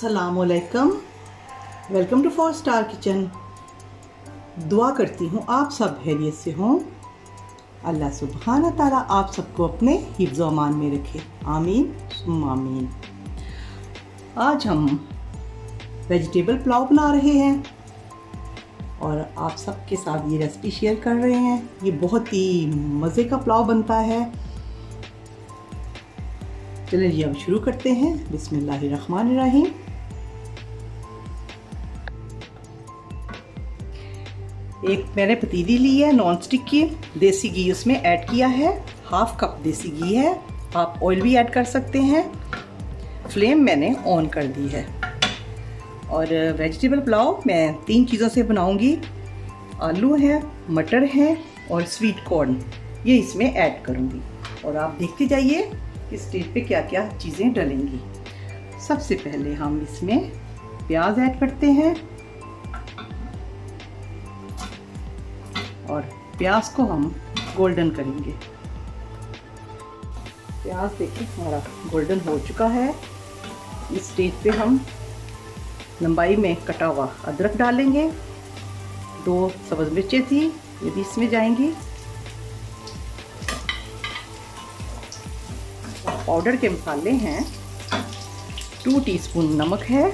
अस्सलामुअलैकुम, welcome to 4 star kitchen. दुआ करती हूँ आप सब खैरियत से हों। अल्लाह सुब्हाना ताला आप सबको अपने हिफ्ज़ अमान में रखे, आमीन सुम्मा आमीन। आज हम वेजिटेबल पुलाव बना रहे हैं और आप सबके साथ ये रेसिपी शेयर कर रहे हैं। ये बहुत ही मज़े का पुलाव बनता है। चलिए जी अब शुरू करते हैं। बिस्मिल्लाहिर्रहमानिर्रहीम। एक मैंने पतीली ली है नॉनस्टिक की, देसी घी उसमें ऐड किया है, हाफ कप देसी घी है। आप ऑयल भी ऐड कर सकते हैं। फ्लेम मैंने ऑन कर दी है। और वेजिटेबल पुलाव मैं 3 चीज़ों से बनाऊंगी। आलू है, मटर है और स्वीट कॉर्न, ये इसमें ऐड करूंगी। और आप देखते जाइए इस स्टेज पे क्या क्या चीज़ें डलेंगी। सबसे पहले हम इसमें प्याज ऐड करते हैं और प्याज को हम गोल्डन करेंगे। प्याज देखिए हमारा गोल्डन हो चुका है। इस स्टेज पे हम लंबाई में कटा हुआ अदरक डालेंगे। 2 सब्ज़ मिर्चें थी, ये भी इसमें जाएंगी। पाउडर के मसाले हैं, 2 टीस्पून नमक है,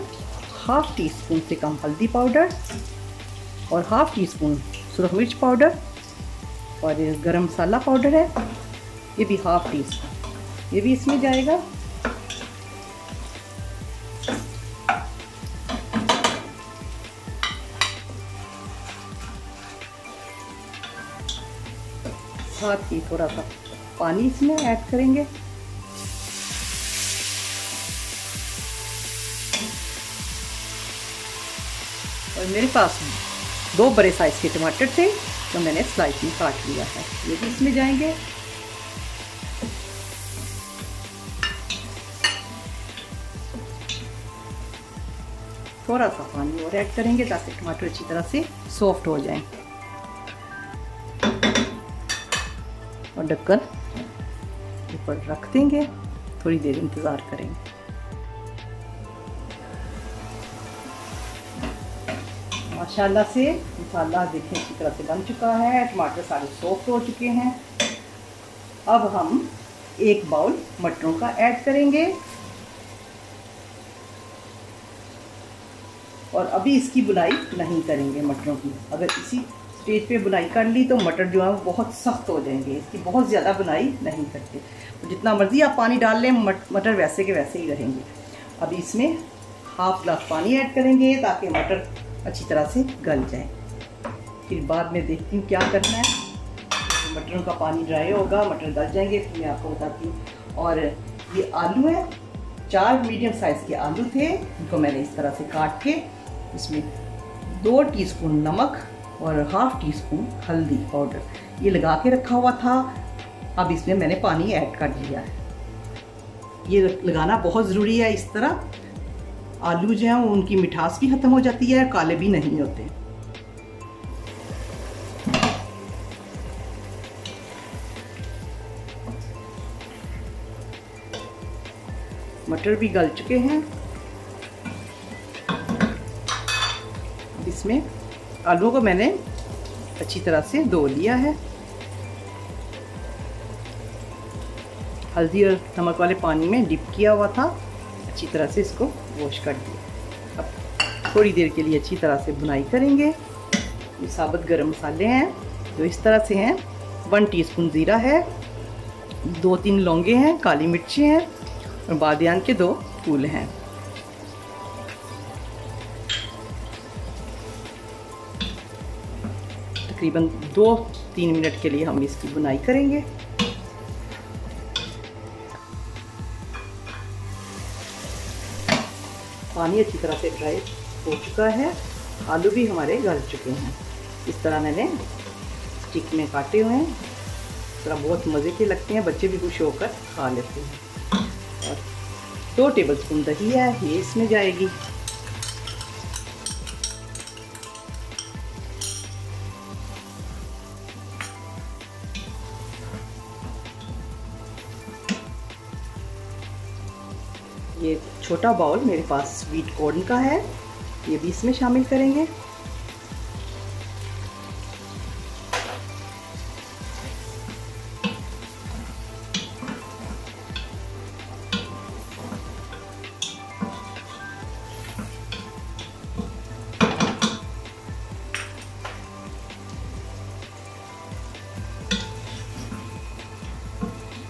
हाफ टीस्पून से कम हल्दी पाउडर और हाफ टीस्पून सुरख मिर्च पाउडर और गरम मसाला पाउडर है, ये भी हाफ टीस्पून, ये भी इसमें जाएगा। साथ ही थोड़ा सा पानी इसमें ऐड करेंगे। और मेरे पास 2 बड़े साइज़ के टमाटर थे तो मैंने स्लाइस में काट लिया है, ये भी इसमें जाएंगे। थोड़ा सा पानी और ऐड करेंगे ताकि टमाटर अच्छी तरह से सॉफ्ट हो जाएं। और ढक्कन ऊपर रख देंगे, थोड़ी देर इंतज़ार करेंगे। माशाल्लाह से मसाला देखें अच्छी तरह से बन चुका है, टमाटर सारे सॉफ्ट हो चुके हैं। अब हम 1 बाउल मटरों का ऐड करेंगे और अभी इसकी बुनाई नहीं करेंगे मटरों की। अगर इसी स्टेज पे बुनाई कर ली तो मटर जो है वो बहुत सख्त हो जाएंगे, इसकी बहुत ज़्यादा बुनाई नहीं करते। जितना मर्ज़ी आप पानी डाल लें, मटर वैसे के वैसे ही रहेंगे। अभी इसमें हाफ ग्लास पानी ऐड करेंगे ताकि मटर अच्छी तरह से गल जाए। फिर बाद में देखती हूँ क्या करना है। तो मटरों का पानी ड्राई होगा, मटर गल जाएंगे, फिर मैं आपको बताती हूँ। और ये आलू है, 4 मीडियम साइज़ के आलू थे, इनको मैंने इस तरह से काट के इसमें 2 टीस्पून नमक और हाफ टीस्पून हल्दी पाउडर ये लगा के रखा हुआ था। अब इसमें मैंने पानी ऐड कर दिया है। ये लगाना बहुत ज़रूरी है, इस तरह आलू जो हैं उनकी मिठास भी ख़त्म हो जाती है और काले भी नहीं होते। मटर भी गल चुके हैं। इसमें आलू को मैंने अच्छी तरह से धो लिया है। हल्दी और नमक वाले पानी में डिप किया हुआ था, अच्छी तरह से इसको वॉश कर दिया। अब थोड़ी देर के लिए अच्छी तरह से भुनाई करेंगे। ये साबुत गरम मसाले हैं जो इस तरह से हैं, 1 टीस्पून ज़ीरा है, 2-3 लौंगे हैं, काली मिर्ची हैं और बादियान के 2 फूल हैं। तकरीबन 2-3 मिनट के लिए हम इसकी भुनाई करेंगे। पानी अच्छी तरह से ड्राई हो चुका है, आलू भी हमारे गल चुके हैं। इस तरह मैंने स्टिक में काटे हुए हैं, इस तरह बहुत मज़े के लगते हैं, बच्चे भी खुश होकर खा लेते हैं। और 2 टेबलस्पून दही है, ये इसमें जाएगी। ये छोटा बाउल मेरे पास स्वीट कॉर्न का है, ये भी इसमें शामिल करेंगे।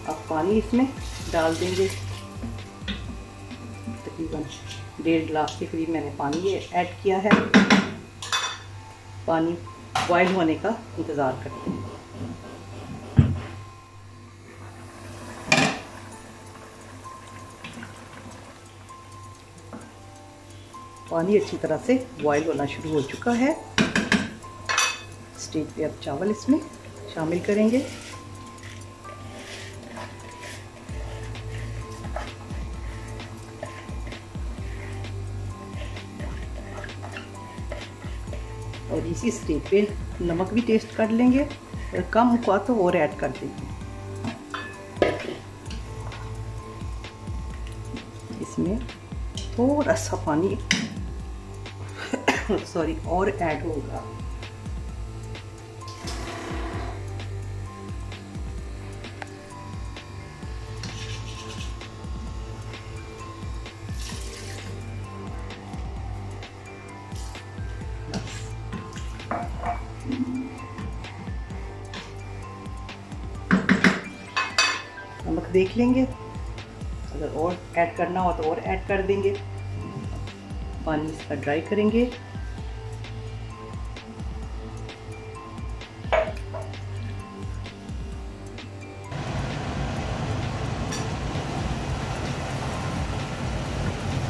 अब पानी इसमें डाल देंगे, तकरीबन 1.5 गिलास के करीब मैंने पानी ये ऐड किया है। पानी बॉयल होने का इंतज़ार करते हैं। पानी अच्छी तरह से बॉयल होना शुरू हो चुका है। स्टेज पे अब चावल इसमें शामिल करेंगे। और इसी स्टेज पे नमक भी टेस्ट कर लेंगे और कम हुआ तो और ऐड कर देंगे। इसमें थोड़ा सा पानी सॉरी और ऐड होगा। नमक देख लेंगे, अगर और ऐड करना हो तो और ऐड कर देंगे। पानी इसका ड्राई करेंगे।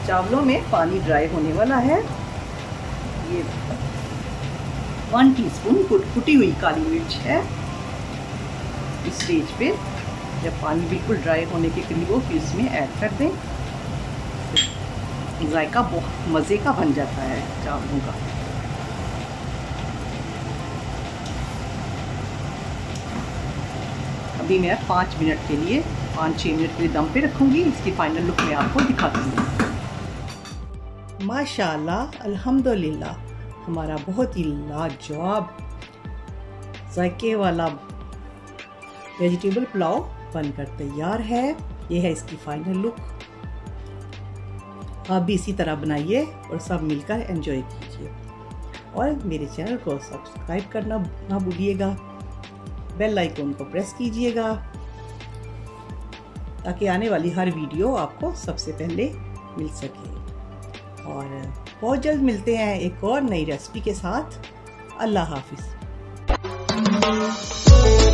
चावलों में पानी ड्राई होने वाला है। ये 1 टीस्पून कुटी हुई काली मिर्च है। इस स्टेज पे जब पानी बिल्कुल ड्राई होने के करीब हो फिर इसमें ऐड कर दें। जायका बहुत मज़े का बन जाता है चावलों का। अभी मैं 5-6 मिनट के लिए दम पे रखूँगी। इसकी फाइनल लुक मैं आपको दिखाती हूँ। माशाल्लाह, अल्हम्दुलिल्लाह, हमारा बहुत ही लाजवाब जायके वाला वेजिटेबल पुलाव बनकर तैयार है। यह है इसकी फाइनल लुक। आप भी इसी तरह बनाइए और सब मिलकर एंजॉय कीजिए। और मेरे चैनल को सब्सक्राइब करना ना भूलिएगा। बेल आइकन को प्रेस कीजिएगा ताकि आने वाली हर वीडियो आपको सबसे पहले मिल सके। और बहुत जल्द मिलते हैं एक और नई रेसिपी के साथ। अल्लाह हाफिज़।